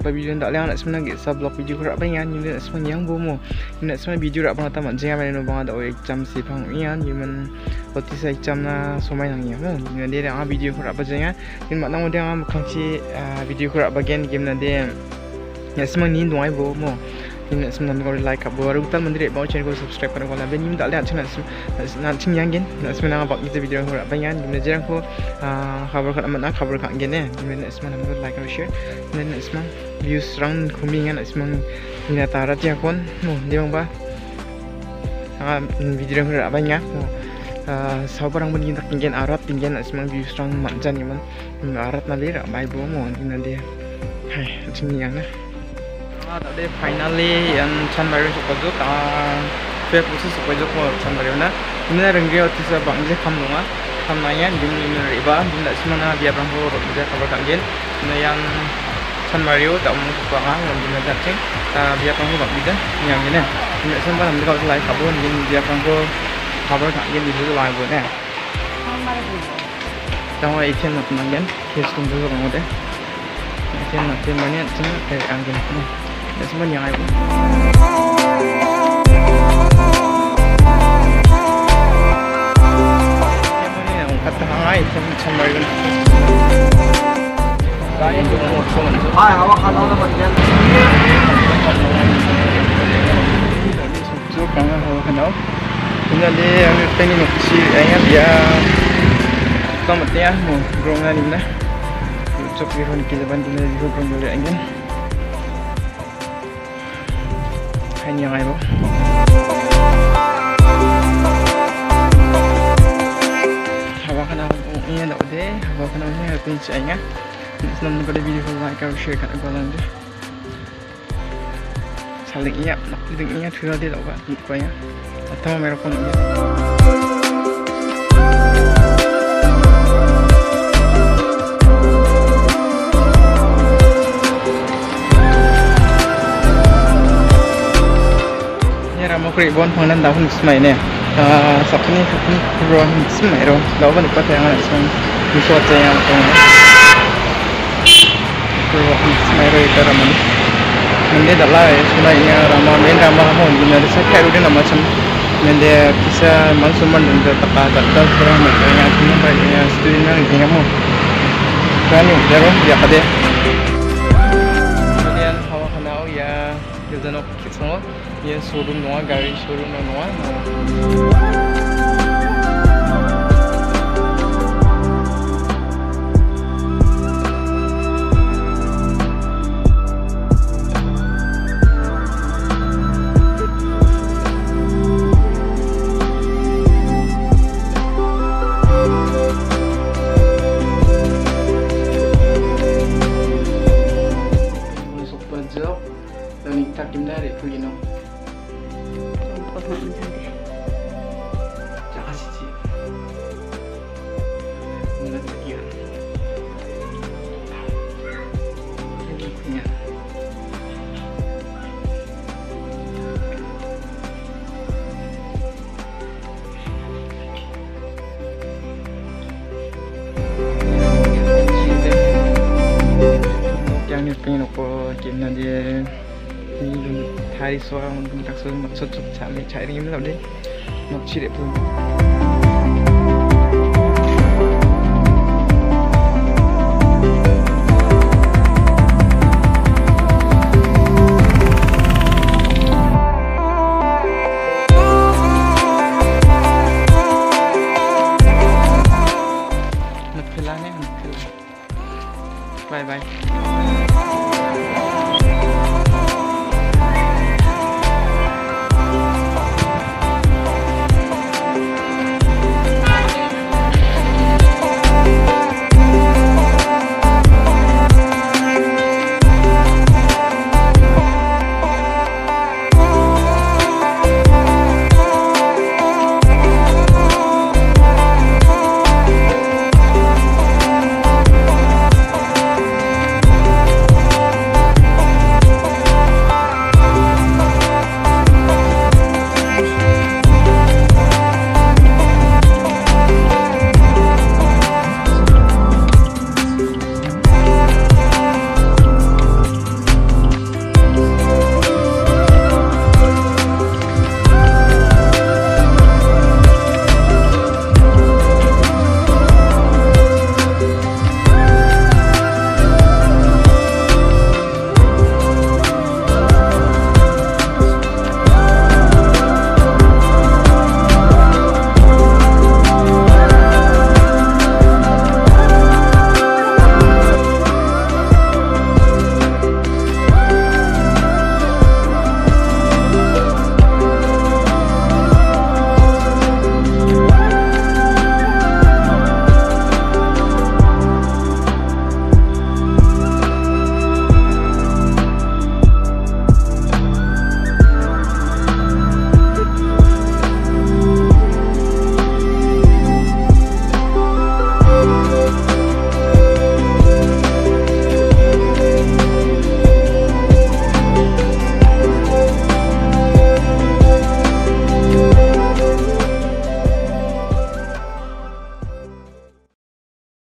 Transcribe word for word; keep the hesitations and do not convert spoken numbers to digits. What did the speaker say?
kalau video hendak liang nak sebenarnya git sablok video gerak banyak ni nak sebenarnya yang bomo nak sebenarnya video gerak pernah tamat jangan main bang ada oi jam si pang ian human roti sai jam na somai nang ya mo ni dia nak video gerak banyak ni mak nang dia ngam kangsi video gerak bagian game nanti nak sebenarnya ni doi bomo ni nak sebenarnya kau like up baru utal mandiri bawa channel kau subscribe kan kau nak ni tak lihat channel nak ting yang gen nak sebenarnya bak kita video gerak banyak ni jarang ko khabar kat amat nak khabar kat gen ni nak sebenarnya kau like and share ni nak sebenarnya views rang kumingan nak sebenarnya ni nak tarat ya kon mo dia bang ba video gerak banyak sabar orang begini tak tinggian arat tinggian nak sebenarnya views rang macam ni man arat nanti rak mai bawa mo ni nanti hai ting yang na tadi finally yang chanmarin sepajuk, ah, perpusi sepajuk mau chanmarina. Ini renggiau tisa bangsa kamlunga, kamnanya jum ini riba, jum tak semana dia berangkut kerja kabar kangen. Ini yang chanmario tak mungkin sepangang, jum tak ceng, dia berangkut bang bidan. Yang ini, jum tak sempat ambil kau selai kabun, jum dia berangkut kabar kangen di situ lain buatnya. Jangan ikan macam kangen, kes tunggu kau bangun deh. Ikan macam mana ceng, eh angin. That's one yang I hanya air. Hawa kena ini ada udah, hawa kena ini ada pincangnya. Senang kalau video like atau share kat kawan tu. Saling iya, nak dengan iya terus dia tak buat mukanya. Atau merokok dia. Krik bon pangan dah pun semai ni. Sabtu ni sabtu ron semai ron. Dah pun ikut yang ada semai. Ikut yang tu. Ron semai ron itu ramai. Mende dah lah. Sebenarnya ramai main ramai ramai orang. Jadi saya kira udah nama macam mende kisah manusia mende teka teka orang macamnya. Cuma banyaknya studi ni ni kamu. Kami udah ron dia kade. Kemudian hawa kanau ya kerja nak kisah. ये showroom नोआ गाड़ी showroom में नोआ super job तो निकटा किम ना रे पुरी नो pengen apa game nanti ni hari soal mungkin tak sempat cocok cari cari ni lah deh nak ciri pun.